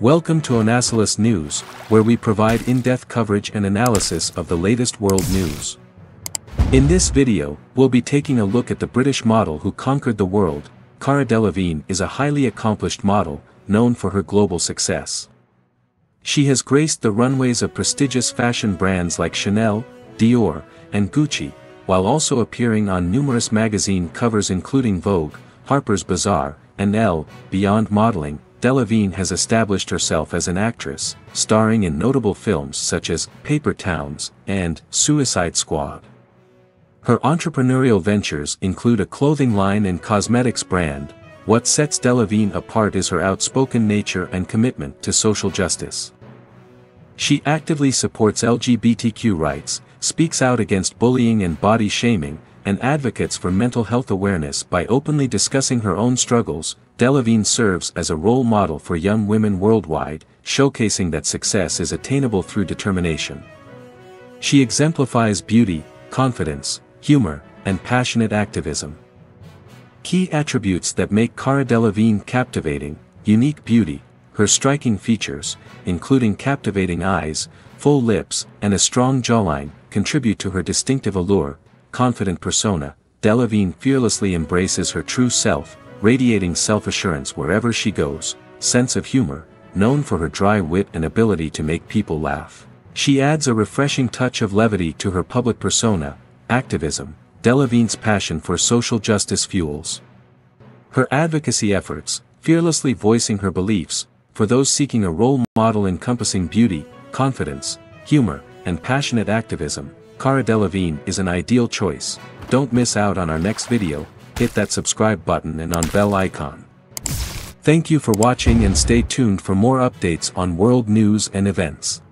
Welcome to Onasilus News, where we provide in-depth coverage and analysis of the latest world news. In this video, we'll be taking a look at the British model who conquered the world. Cara Delevingne is a highly accomplished model, known for her global success. She has graced the runways of prestigious fashion brands like Chanel, Dior, and Gucci, while also appearing on numerous magazine covers including Vogue, Harper's Bazaar, and Elle. Beyond modeling, Delevingne has established herself as an actress, starring in notable films such as Paper Towns and Suicide Squad. Her entrepreneurial ventures include a clothing line and cosmetics brand. What sets Delevingne apart is her outspoken nature and commitment to social justice. She actively supports LGBTQ rights, speaks out against bullying and body shaming, and advocates for mental health awareness by openly discussing her own struggles. Delevingne serves as a role model for young women worldwide, showcasing that success is attainable through determination. She exemplifies beauty, confidence, humor, and passionate activism. Key attributes that make Cara Delevingne captivating: unique beauty. Her striking features, including captivating eyes, full lips, and a strong jawline, contribute to her distinctive allure. Confident persona. Delevingne fearlessly embraces her true self, radiating self-assurance wherever she goes. Sense of humor, known for her dry wit and ability to make people laugh. She adds a refreshing touch of levity to her public persona. Activism. Delevingne's passion for social justice fuels her advocacy efforts, fearlessly voicing her beliefs, for those seeking a role model encompassing beauty, confidence, humor, and passionate activism. Cara Delevingne is an ideal choice. Don't miss out on our next video. Hit that subscribe button and on bell icon. Thank you for watching and stay tuned for more updates on world news and events.